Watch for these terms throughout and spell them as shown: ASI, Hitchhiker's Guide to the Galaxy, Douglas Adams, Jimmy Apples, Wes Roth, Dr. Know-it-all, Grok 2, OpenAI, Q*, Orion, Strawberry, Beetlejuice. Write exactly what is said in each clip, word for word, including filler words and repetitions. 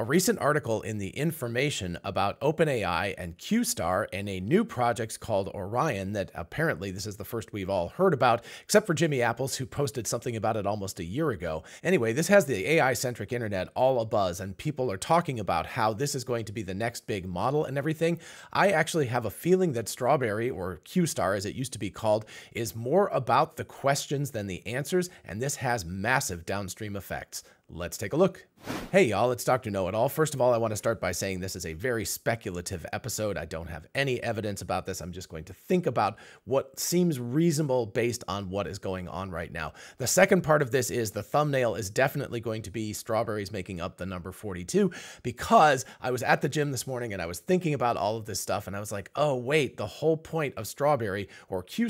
A recent article in The Information about OpenAI and Q* and a new project called Orion that apparently this is the first we've all heard about, except for Jimmy Apples, who posted something about it almost a year ago. Anyway, this has the A I-centric internet all abuzz, and people are talking about how this is going to be the next big model and everything. I actually have a feeling that Strawberry, or Q*, as it used to be called, is more about the questions than the answers, and this has massive downstream effects. Let's take a look. Hey y'all, it's Doctor Know-it-all. First of all, I want to start by saying this is a very speculative episode. I don't have any evidence about this. I'm just going to think about what seems reasonable based on what is going on right now. The second part of this is the thumbnail is definitely going to be Strawberries making up the number forty-two, because I was at the gym this morning and I was thinking about all of this stuff and I was like, oh wait, the whole point of Strawberry, or Q*,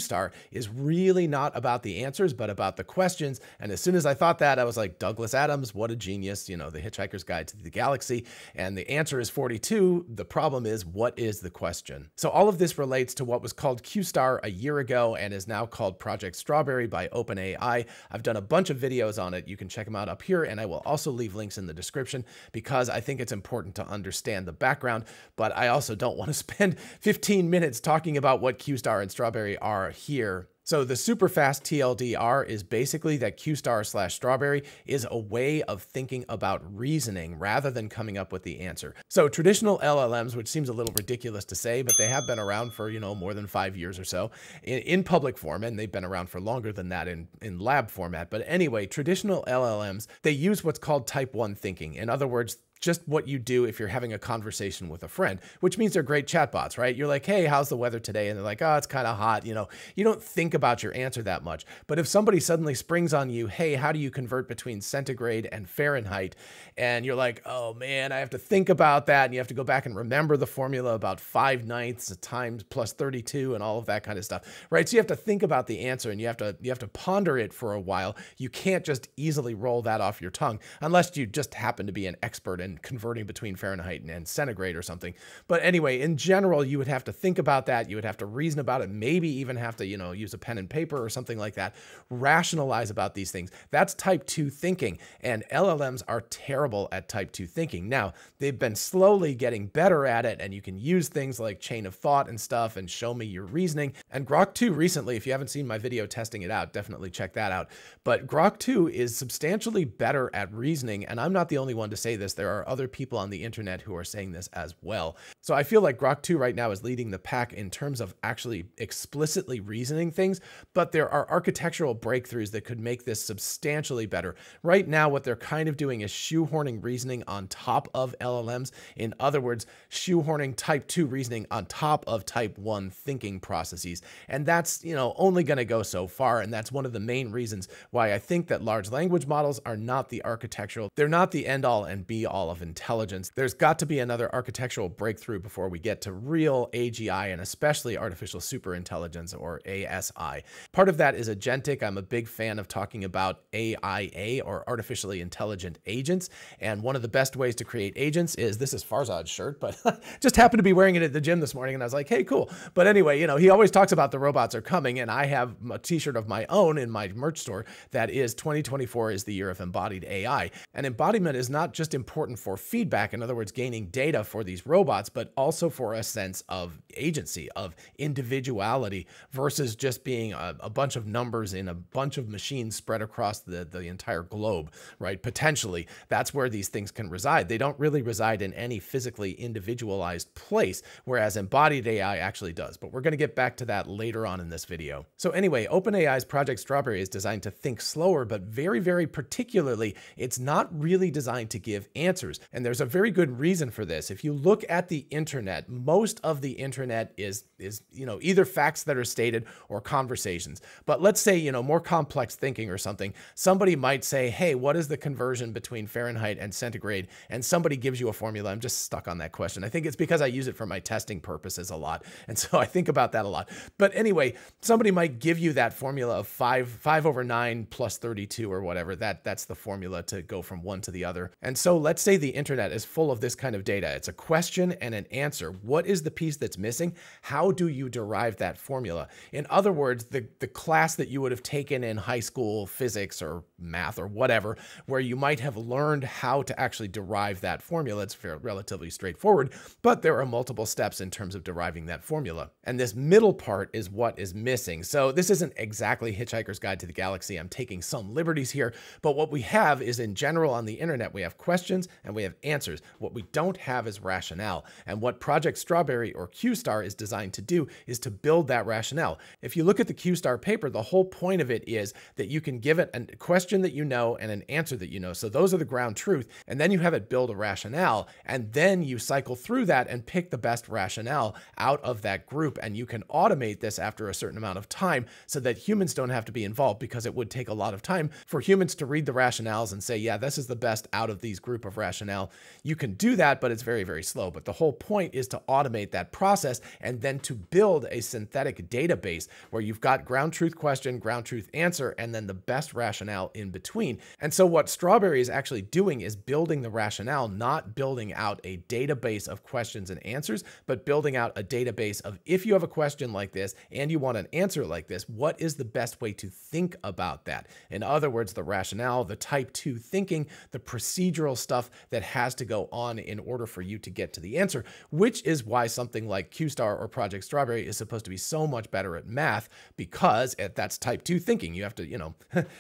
is really not about the answers, but about the questions. And as soon as I thought that, I was like, Douglas Adams, what a genius, you know, the Hitchhiker's Guide to the Galaxy. And the answer is forty-two. The problem is, what is the question? So all of this relates to what was called Q* a year ago and is now called Project Strawberry by OpenAI. I've done a bunch of videos on it. You can check them out up here. And I will also leave links in the description because I think it's important to understand the background, but I also don't want to spend fifteen minutes talking about what Q* and Strawberry are here. So the super fast T L D R is basically that Q* slash Strawberry is a way of thinking about reasoning rather than coming up with the answer. So traditional L L Ms, which seems a little ridiculous to say, but they have been around for, you know, more than five years or so in, in public form, and they've been around for longer than that in, in lab format. But anyway, traditional L L Ms, they use what's called type one thinking. In other words, just what you do if you're having a conversation with a friend, which means they're great chatbots, right? You're like, hey, how's the weather today? And they're like, oh, it's kind of hot. You know, you don't think about your answer that much. But if somebody suddenly springs on you, hey, how do you convert between centigrade and Fahrenheit? And you're like, oh man, I have to think about that. And you have to go back and remember the formula about five ninths times plus thirty-two and all of that kind of stuff, right? So you have to think about the answer and you have to, you have to ponder it for a while. You can't just easily roll that off your tongue unless you just happen to be an expert in converting between Fahrenheit and, and centigrade or something. But anyway, in general, you would have to think about that. You would have to reason about it, maybe even have to, you know, use a pen and paper or something like that, rationalize about these things. That's type two thinking. And L L Ms are terrible at type two thinking. Now, they've been slowly getting better at it, and you can use things like chain of thought and stuff and show me your reasoning. And Grok two recently, if you haven't seen my video testing it out, definitely check that out. But Grok two is substantially better at reasoning. And I'm not the only one to say this. There are other people on the internet who are saying this as well. So I feel like Grok two right now is leading the pack in terms of actually explicitly reasoning things, but there are architectural breakthroughs that could make this substantially better. Right now, what they're kind of doing is shoehorning reasoning on top of L L Ms. In other words, shoehorning type two reasoning on top of type one thinking processes. And that's, you know, only going to go so far. And that's one of the main reasons why I think that large language models are not the architectural, they're not the end all and be all of intelligence. There's got to be another architectural breakthrough before we get to real A G I and especially artificial superintelligence, or A S I. Part of that is agentic. I'm a big fan of talking about A I A, or artificially intelligent agents. And one of the best ways to create agents is, this is Farzad's shirt, but just happened to be wearing it at the gym this morning and I was like, hey, cool. But anyway, you know, he always talks about the robots are coming, and I have a t-shirt of my own in my merch store that is twenty twenty-four is the year of embodied A I. And embodiment is not just important for feedback, in other words, gaining data for these robots, but also for a sense of agency, of individuality, versus just being a, a bunch of numbers in a bunch of machines spread across the, the entire globe, right? Potentially, that's where these things can reside. They don't really reside in any physically individualized place, whereas embodied A I actually does. But we're going to get back to that later on in this video. So anyway, OpenAI's Project Strawberry is designed to think slower, but very, very particularly, it's not really designed to give answers. And there's a very good reason for this. If you look at the internet, most of the internet is, is, you know, either facts that are stated or conversations. But let's say, you know, more complex thinking or something, somebody might say, hey, what is the conversion between Fahrenheit and centigrade? And somebody gives you a formula. I'm just stuck on that question. I think it's because I use it for my testing purposes a lot. And so I think about that a lot. But anyway, somebody might give you that formula of five, five over nine plus thirty-two or whatever. That, that's the formula to go from one to the other. And so let's say say the internet is full of this kind of data. It's a question and an answer. What is the piece that's missing? How do you derive that formula? In other words, the, the class that you would have taken in high school, physics or math or whatever, where you might have learned how to actually derive that formula. It's fairly, relatively straightforward, but there are multiple steps in terms of deriving that formula. And this middle part is what is missing. So this isn't exactly Hitchhiker's Guide to the Galaxy. I'm taking some liberties here, but what we have is, in general on the internet, we have questions and we have answers. What we don't have is rationale. And what Project Strawberry or Q* is designed to do is to build that rationale. If you look at the Q* paper, the whole point of it is that you can give it a question that you know and an answer that you know. So those are the ground truth. And then you have it build a rationale. And then you cycle through that and pick the best rationale out of that group. And you can automate this after a certain amount of time so that humans don't have to be involved, because it would take a lot of time for humans to read the rationales and say, yeah, this is the best out of these group of rationale. You can do that, but it's very, very slow. But the whole point is to automate that process and then to build a synthetic database where you've got ground truth question, ground truth answer, and then the best rationale in between. And so what Strawberry is actually doing is building the rationale, not building out a database of questions and answers, but building out a database of, if you have a question like this and you want an answer like this, what is the best way to think about that? In other words, the rationale, the type two thinking, the procedural stuff that has to go on in order for you to get to the answer, which is why something like Q* or Project Strawberry is supposed to be so much better at math, because it, that's type two thinking. You have to, you know,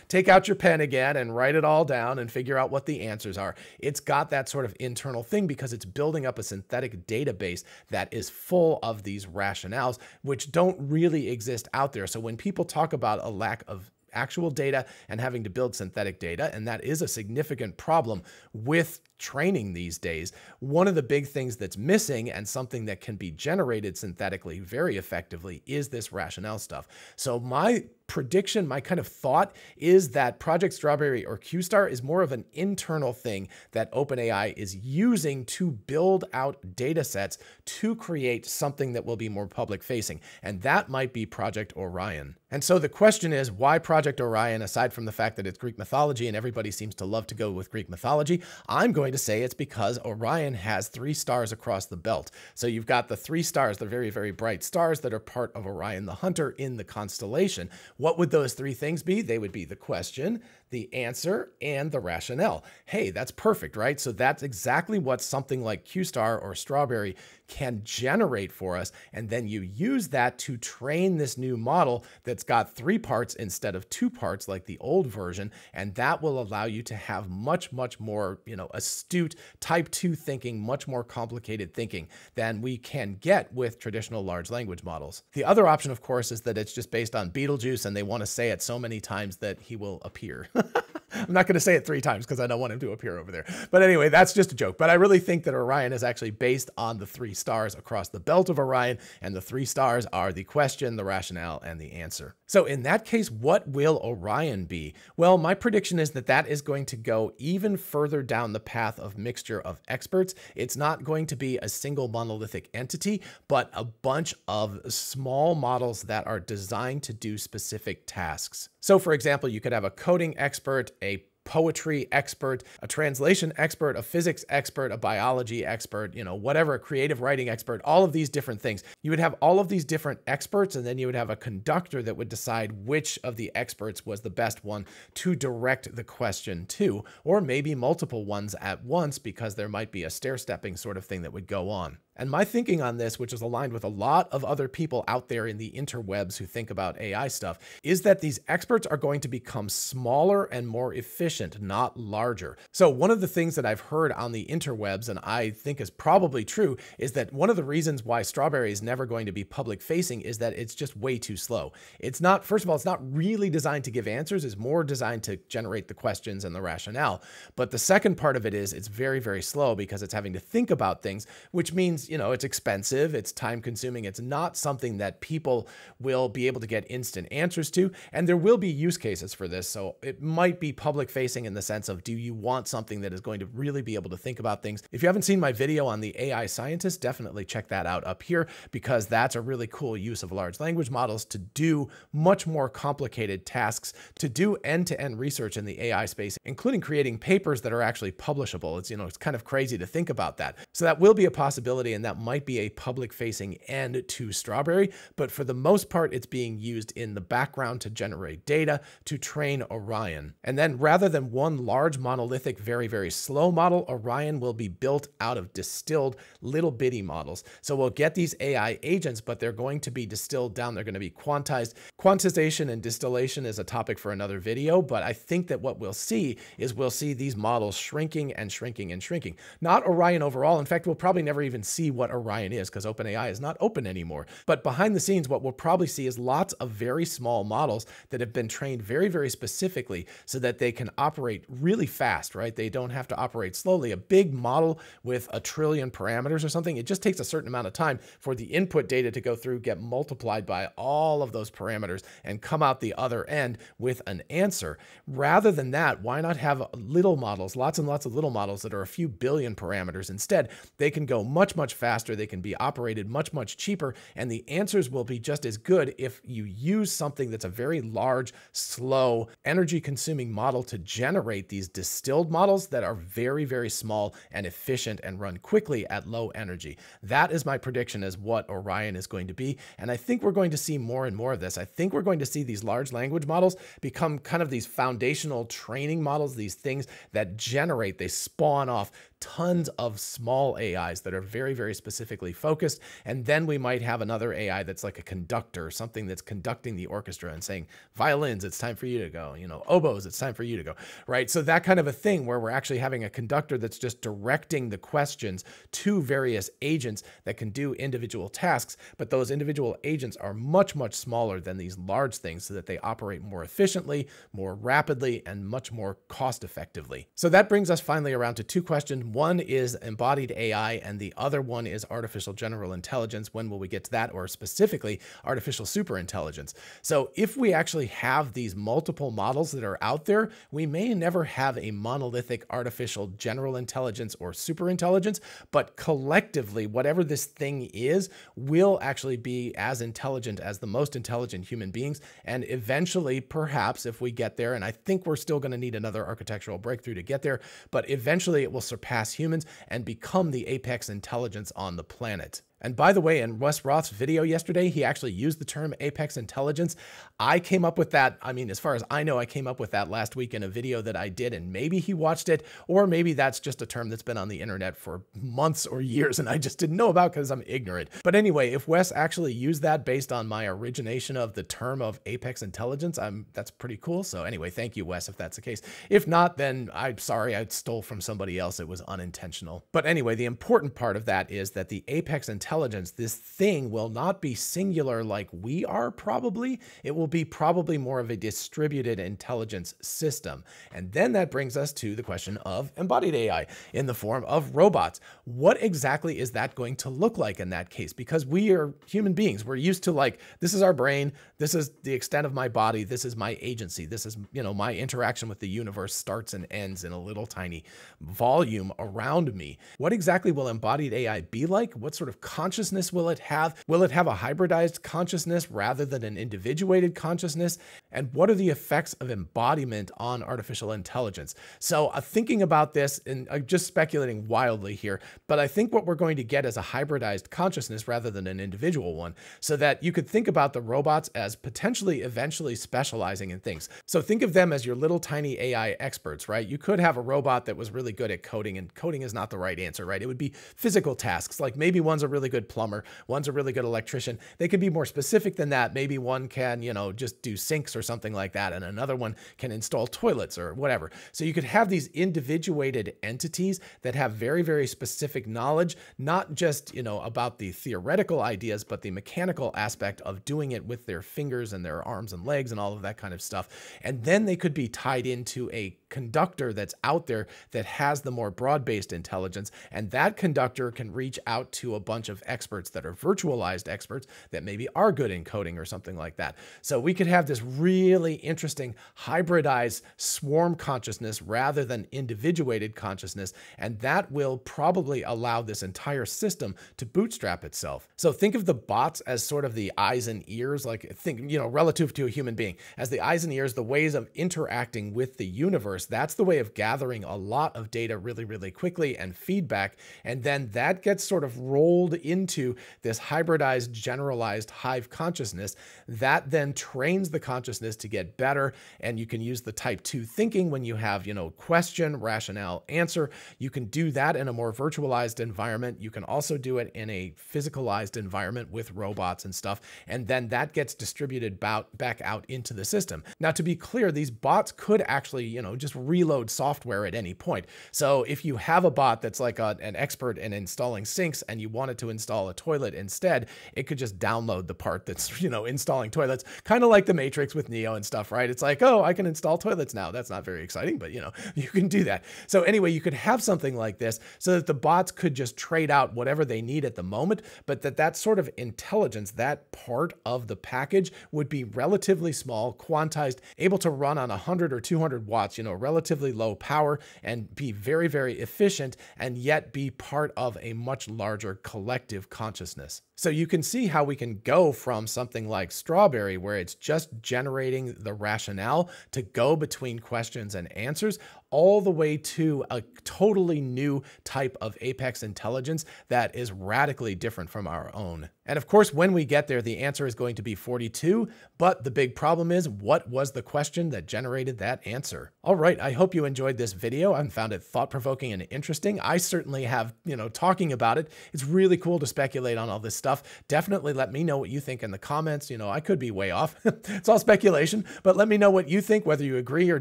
take out your pen again and write it all down and figure out what the answers are. It's got that sort of internal thing because it's building up a synthetic database that is full of these rationales, which don't really exist out there. So when people talk about a lack of actual data and having to build synthetic data, and that is a significant problem with training these days, one of the big things that's missing, and something that can be generated synthetically very effectively, is this rationale stuff. So my prediction, my kind of thought, is that Project Strawberry or Q* is more of an internal thing that OpenAI is using to build out data sets to create something that will be more public facing. And that might be Project Orion. And so the question is, why Project Orion, aside from the fact that it's Greek mythology and everybody seems to love to go with Greek mythology? I'm going to say it's because Orion has three stars across the belt. So you've got the three stars, the very, very bright stars that are part of Orion the Hunter in the constellation. What would those three things be? They would be the question, the answer, and the rationale. Hey, that's perfect, right? So that's exactly what something like Q* or Strawberry can generate for us. And then you use that to train this new model that's got three parts instead of two parts like the old version. And that will allow you to have much, much more, you know, astute type two thinking, much more complicated thinking than we can get with traditional large language models. The other option, of course, is that it's just based on Beetlejuice, and they want to say it so many times that he will appear. I'm not going to say it three times because I don't want him to appear over there. But anyway, that's just a joke. But I really think that Orion is actually based on the three stars across the belt of Orion, and the three stars are the question, the rationale, and the answer. So in that case, what will Orion be? Well, my prediction is that that is going to go even further down the path of mixture of experts. It's not going to be a single monolithic entity, but a bunch of small models that are designed to do specific tasks. So for example, you could have a coding expert, a poetry expert, a translation expert, a physics expert, a biology expert, you know, whatever, a creative writing expert, all of these different things. You would have all of these different experts, and then you would have a conductor that would decide which of the experts was the best one to direct the question to, or maybe multiple ones at once, because there might be a stair-stepping sort of thing that would go on. And my thinking on this, which is aligned with a lot of other people out there in the interwebs who think about A I stuff, is that these experts are going to become smaller and more efficient, not larger. So one of the things that I've heard on the interwebs, and I think is probably true, is that one of the reasons why Strawberry is never going to be public facing is that it's just way too slow. It's not, first of all, it's not really designed to give answers. It's more designed to generate the questions and the rationale. But the second part of it is it's very, very slow because it's having to think about things, which means, you know, it's expensive, it's time consuming, it's not something that people will be able to get instant answers to. And there will be use cases for this. So it might be public facing facing in the sense of, do you want something that is going to really be able to think about things? If you haven't seen my video on the A I scientist, definitely check that out up here, because that's a really cool use of large language models to do much more complicated tasks, to do end-to-end research in the A I space, including creating papers that are actually publishable. It's, you know, it's kind of crazy to think about that. So that will be a possibility, and that might be a public-facing end to Strawberry, but for the most part, it's being used in the background to generate data to train Orion. And then rather than one large monolithic, very, very slow model, Orion will be built out of distilled little bitty models. So we'll get these A I agents, but they're going to be distilled down. They're going to be quantized. Quantization and distillation is a topic for another video, but I think that what we'll see is we'll see these models shrinking and shrinking and shrinking. Not Orion overall. In fact, we'll probably never even see what Orion is, because OpenAI is not open anymore. But behind the scenes, what we'll probably see is lots of very small models that have been trained very, very specifically so that they can operate really fast, right? They don't have to operate slowly. A big model with a trillion parameters or something, it just takes a certain amount of time for the input data to go through, get multiplied by all of those parameters, and come out the other end with an answer. Rather than that, why not have little models, lots and lots of little models that are a few billion parameters instead? They can go much, much faster. They can be operated much, much cheaper, and the answers will be just as good if you use something that's a very large, slow, energy-consuming model to generate these distilled models that are very, very small and efficient and run quickly at low energy. That is my prediction as what Orion is going to be, and I think we're going to see more and more of this. I think we're going to see these large language models become kind of these foundational training models, these things that generate, they spawn off tons of small A Is that are very, very specifically focused. And then we might have another A I that's like a conductor, something that's conducting the orchestra and saying, violins, it's time for you to go, you know, oboes, it's time for you to go, right? So that kind of a thing where we're actually having a conductor that's just directing the questions to various agents that can do individual tasks, but those individual agents are much, much smaller than these large things so that they operate more efficiently, more rapidly, and much more cost effectively. So that brings us finally around to two questions. One is embodied A I, and the other one is artificial general intelligence. When will we get to that, or specifically artificial superintelligence? So if we actually have these multiple models that are out there, we may never have a monolithic artificial general intelligence or superintelligence, but collectively, whatever this thing is, will actually be as intelligent as the most intelligent human beings. And eventually, perhaps, if we get there, and I think we're still going to need another architectural breakthrough to get there, but eventually it will surpass humans and become the apex intelligence on the planet. And by the way, in Wes Roth's video yesterday, he actually used the term apex intelligence. I came up with that. I mean, as far as I know, I came up with that last week in a video that I did, and maybe he watched it, or maybe that's just a term that's been on the internet for months or years and I just didn't know about because I'm ignorant. But anyway, if Wes actually used that based on my origination of the term of apex intelligence, I'm, that's pretty cool. So anyway, thank you, Wes, if that's the case. If not, then I'm sorry, I stole from somebody else. It was unintentional. But anyway, the important part of that is that the apex intelligence intelligence, this thing will not be singular like we are probably. It will be probably more of a distributed intelligence system. And then that brings us to the question of embodied A I in the form of robots. What exactly is that going to look like in that case? Because we are human beings. We're used to, like, this is our brain. This is the extent of my body. This is my agency. This is, you know, my interaction with the universe starts and ends in a little tiny volume around me. What exactly will embodied A I be like? What sort of consciousness will it have? Will it have a hybridized consciousness rather than an individuated consciousness? And what are the effects of embodiment on artificial intelligence? So uh, thinking about this, and I'm just speculating wildly here, but I think what we're going to get is a hybridized consciousness rather than an individual one, so that you could think about the robots as potentially eventually specializing in things. So think of them as your little tiny A I experts, right? You could have a robot that was really good at coding, and coding is not the right answer, right? It would be physical tasks, like maybe one's a really good plumber, one's a really good electrician. They could be more specific than that. Maybe one can, you know, just do sinks or something like that, and another one can install toilets or whatever. So you could have these individuated entities that have very, very specific knowledge, not just, you know, about the theoretical ideas, but the mechanical aspect of doing it with their fingers and their arms and legs and all of that kind of stuff. And then they could be tied into a conductor that's out there that has the more broad-based intelligence, and that conductor can reach out to a bunch of of experts that are virtualized experts that maybe are good in coding or something like that. So we could have this really interesting hybridized swarm consciousness rather than individuated consciousness. And that will probably allow this entire system to bootstrap itself. So think of the bots as sort of the eyes and ears, like think, you know, relative to a human being, as the eyes and ears, the ways of interacting with the universe. That's the way of gathering a lot of data really, really quickly and feedback. And then that gets sort of rolled into this hybridized, generalized hive consciousness that then trains the consciousness to get better. And you can use the type two thinking when you have, you know, question, rationale, answer. You can do that in a more virtualized environment. You can also do it in a physicalized environment with robots and stuff. And then that gets distributed back out into the system. Now, to be clear, these bots could actually, you know, just reload software at any point. So if you have a bot that's like a, an expert in installing sinks and you wanted to install a toilet instead, it could just download the part that's, you know, installing toilets, kind of like the Matrix with Neo and stuff, right? It's like, oh, I can install toilets now. That's not very exciting, but you know, you can do that. So anyway, you could have something like this so that the bots could just trade out whatever they need at the moment, but that that sort of intelligence, that part of the package would be relatively small, quantized, able to run on one hundred or two hundred watts, you know, relatively low power and be very, very efficient and yet be part of a much larger collective consciousness. So you can see how we can go from something like Strawberry, where it's just generating the rationale to go between questions and answers, all the way to a totally new type of apex intelligence that is radically different from our own. And of course, when we get there, the answer is going to be forty-two, but the big problem is, what was the question that generated that answer? All right, I hope you enjoyed this video and found it thought-provoking and interesting. I certainly have, you know, talking about it. It's really cool to speculate on all this stuff. Definitely let me know what you think in the comments. You know, I could be way off. It's all speculation, but let me know what you think, whether you agree or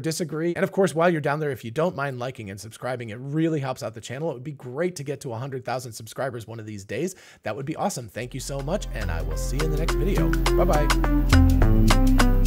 disagree. And of course, while you're down there, if you don't mind liking and subscribing, it really helps out the channel. It would be great to get to one hundred thousand subscribers one of these days. That would be awesome. Thank you so much, and I will see you in the next video. Bye-bye.